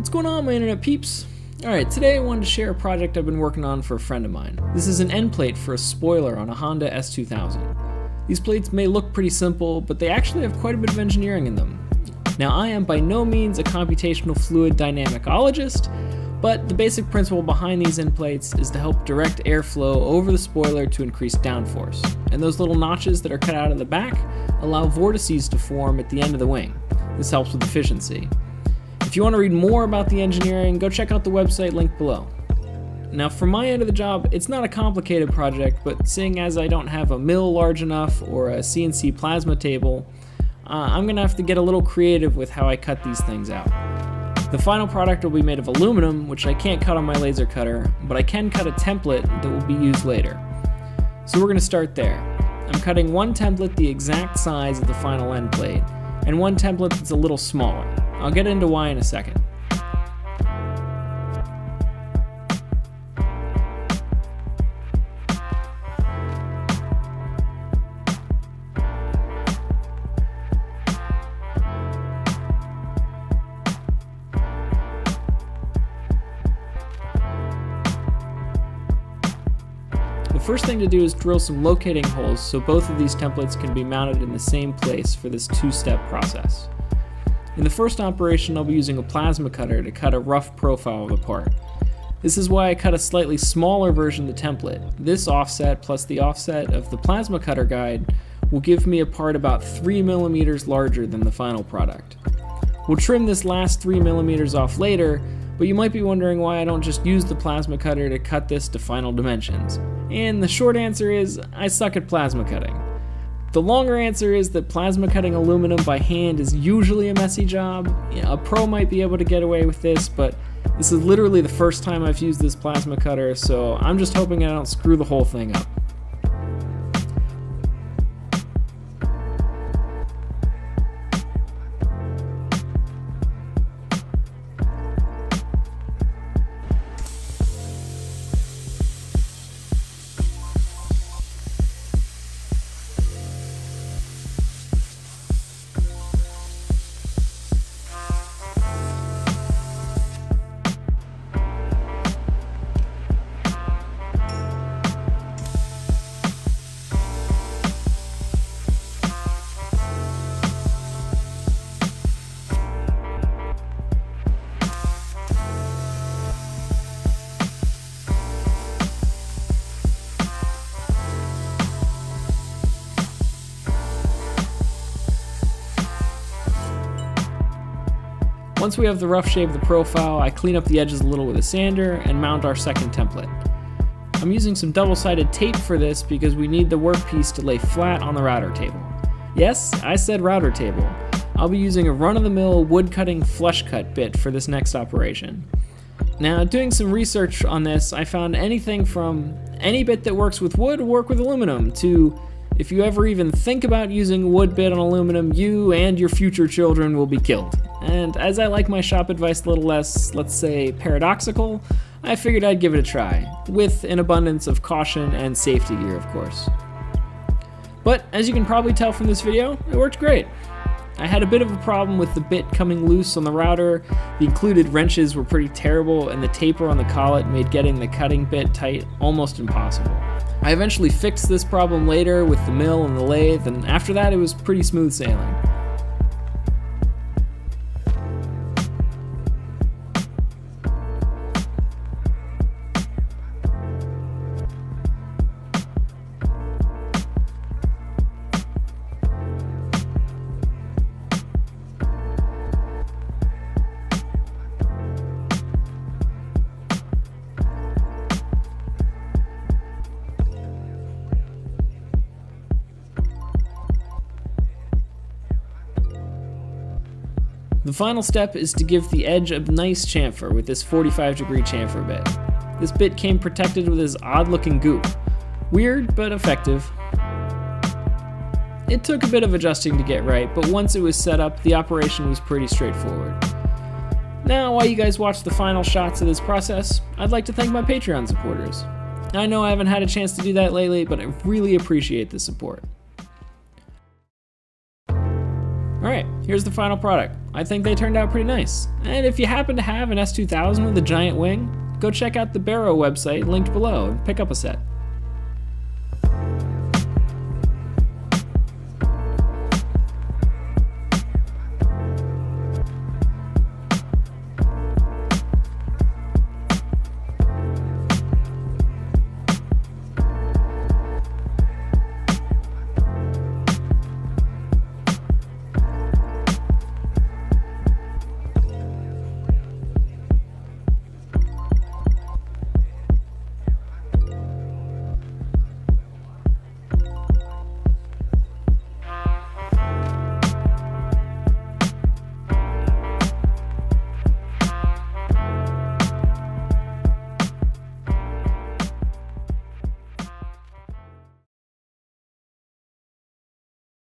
What's going on, my internet peeps? Alright, today I wanted to share a project I've been working on for a friend of mine. This is an end plate for a spoiler on a Honda S2000. These plates may look pretty simple, but they actually have quite a bit of engineering in them. Now, I am by no means a computational fluid dynamicologist, but the basic principle behind these end plates is to help direct airflow over the spoiler to increase downforce. And those little notches that are cut out of the back allow vortices to form at the end of the wing. This helps with efficiency. If you want to read more about the engineering, go check out the website linked below. Now, for my end of the job, it's not a complicated project, but seeing as I don't have a mill large enough or a CNC plasma table, I'm going to have to get a little creative with how I cut these things out. The final product will be made of aluminum, which I can't cut on my laser cutter, but I can cut a template that will be used later. So we're going to start there. I'm cutting one template the exact size of the final end plate, and one template that's a little smaller. I'll get into why in a second. The first thing to do is drill some locating holes so both of these templates can be mounted in the same place for this two-step process. In the first operation, I'll be using a plasma cutter to cut a rough profile of the part. This is why I cut a slightly smaller version of the template. This offset plus the offset of the plasma cutter guide will give me a part about 3 mm larger than the final product. We'll trim this last 3 mm off later, but you might be wondering why I don't just use the plasma cutter to cut this to final dimensions. And the short answer is, I suck at plasma cutting. The longer answer is that plasma cutting aluminum by hand is usually a messy job. A pro might be able to get away with this, but this is literally the first time I've used this plasma cutter, so I'm just hoping I don't screw the whole thing up. Once we have the rough shape of the profile, I clean up the edges a little with a sander and mount our second template. I'm using some double-sided tape for this because we need the workpiece to lay flat on the router table. Yes, I said router table. I'll be using a run-of-the-mill wood-cutting flush-cut bit for this next operation. Now, doing some research on this, I found anything from any bit that works with wood, work with aluminum, to if you ever even think about using a wood bit on aluminum, you and your future children will be killed. And as I like my shop advice a little less, let's say, paradoxical, I figured I'd give it a try, with an abundance of caution and safety gear, of course. But as you can probably tell from this video, it worked great. I had a bit of a problem with the bit coming loose on the router, the included wrenches were pretty terrible, and the taper on the collet made getting the cutting bit tight almost impossible. I eventually fixed this problem later with the mill and the lathe, and after that it was pretty smooth sailing. The final step is to give the edge a nice chamfer with this 45-degree chamfer bit. This bit came protected with this odd-looking goop. Weird, but effective. It took a bit of adjusting to get right, but once it was set up, the operation was pretty straightforward. Now, while you guys watch the final shots of this process, I'd like to thank my Patreon supporters. I know I haven't had a chance to do that lately, but I really appreciate the support. Alright, here's the final product. I think they turned out pretty nice. And if you happen to have an S2000 with a giant wing, go check out the Baero website linked below and pick up a set.